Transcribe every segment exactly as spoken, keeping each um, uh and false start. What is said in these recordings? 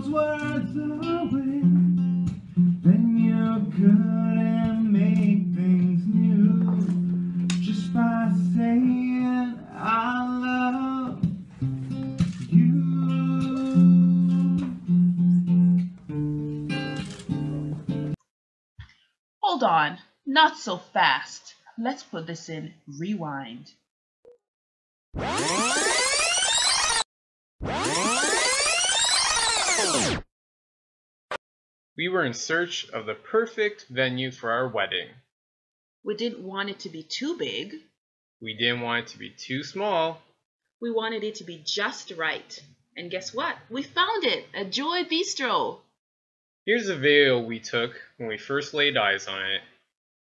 those words away, then you couldn't make things new just by saying I love you. Hold on, not so fast. Let's put this in rewind. We were in search of the perfect venue for our wedding. We didn't want it to be too big. We didn't want it to be too small. We wanted it to be just right. And guess what? We found it at Joy Bistro. Here's a video we took when we first laid eyes on it.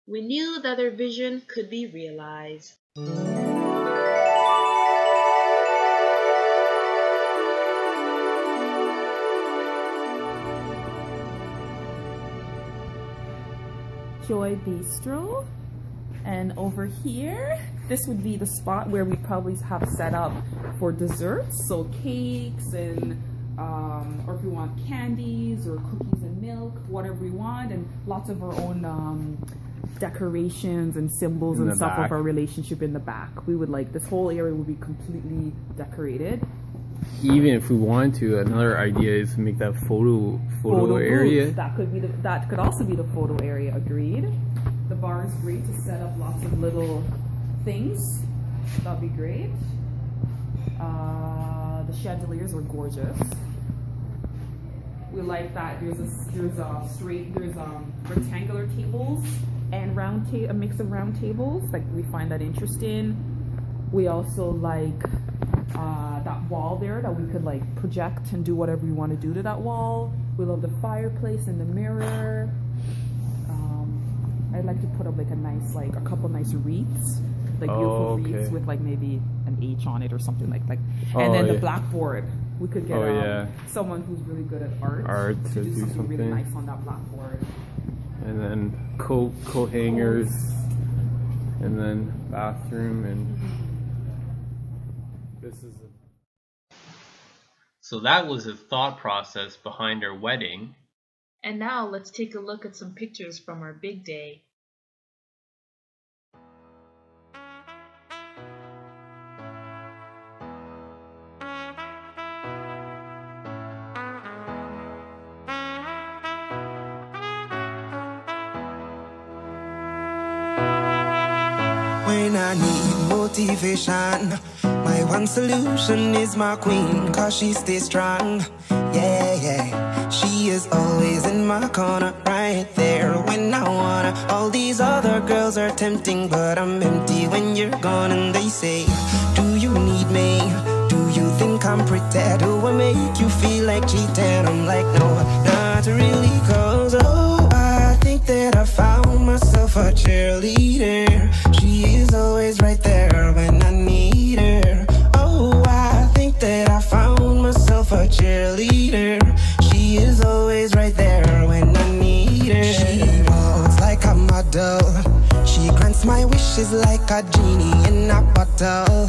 We knew that their vision could be realized. Joy Bistro, and over here, this would be the spot where we probably have set up for desserts, so cakes and um, or if we want candies or cookies and milk, whatever we want, and lots of our own um, decorations and symbols and stuff of our relationship in the back. We would like this whole area will be completely decorated. Even if we want to, another idea is to make that photo photo, photo area. Booth. That could be the, that could also be the photo area. Agreed. The bar is great to set up lots of little things. That'd be great. Uh, the chandeliers were gorgeous. We like that. There's a there's a straight there's um rectangular tables and round ta a mix of round tables. Like we find that interesting. We also like. Uh, that wall there that we could like project and do whatever we want to do to that wall. We love the fireplace and the mirror. Um, I'd like to put up like a nice like a couple nice wreaths, like oh, beautiful okay. wreaths with like maybe an H on it or something like like. Oh, and then yeah. the blackboard, we could get oh, um, yeah. someone who's really good at art, art to, to do, do something, something really nice on that blackboard. And then coat coat hangers, oh. and then bathroom and. Mm-hmm. This is a... So that was the thought process behind our wedding. And now let's take a look at some pictures from our big day. When I need motivation, my one solution is my queen, cause she stays strong. Yeah, yeah, she is always in my corner, right there when I wanna. All these other girls are tempting, but I'm empty when you're gone. And they say, do you need me? Do you think I'm pretty? Do I make you feel like cheating? I'm like, no, not really, cause oh, I think that I found myself a cheerleader. She is always right there when I need her. Oh, I think that I found myself a cheerleader. She is always right there when I need her. She walks like a model. She grants my wishes like a genie in a bottle.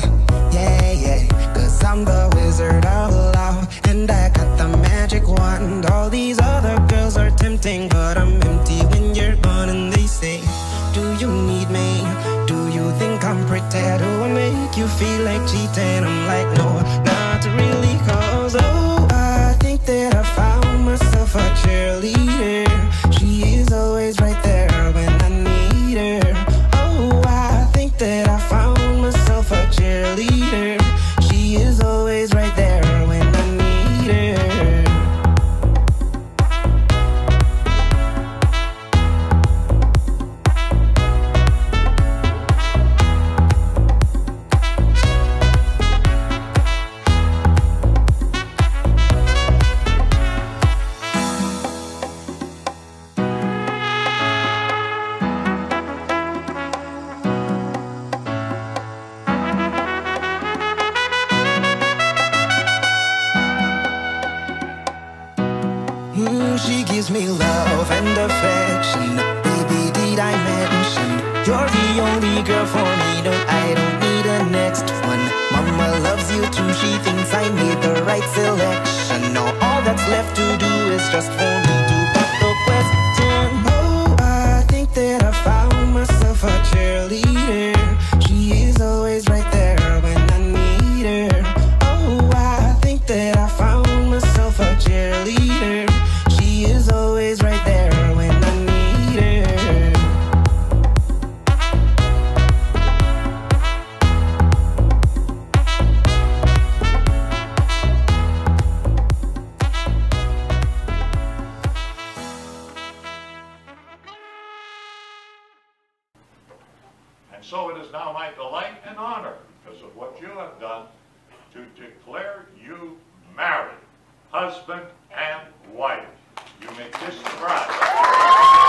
Yeah, yeah, cause I'm the wizard of love, and I got the magic wand. All these other girls are tempting, but I'm empty when you're gone. And they say, do you need me? Do you think I'm pretty? Do I make you feel like cheating? I'm like, no, not really, cause oh, I think that I found myself a cheerleader. She is always right there when I need her. Oh, I think that I found myself a cheerleader. She is always right there when I need her. She gives me love and affection. Baby, did I mention you're the only girl for me? No, I don't need a next one. Mama loves you too. She thinks I made the right selection. No, all all that's left to do is just only to pop the question. Oh, I think that I found myself a cheerleader. She is always right there when I need her. Oh, I think that I found myself a cheerleader. She is always right there when I need her. And so it is now my delight and honor, because of what you have done, to declare you married, husband and wife. You may kiss the bride.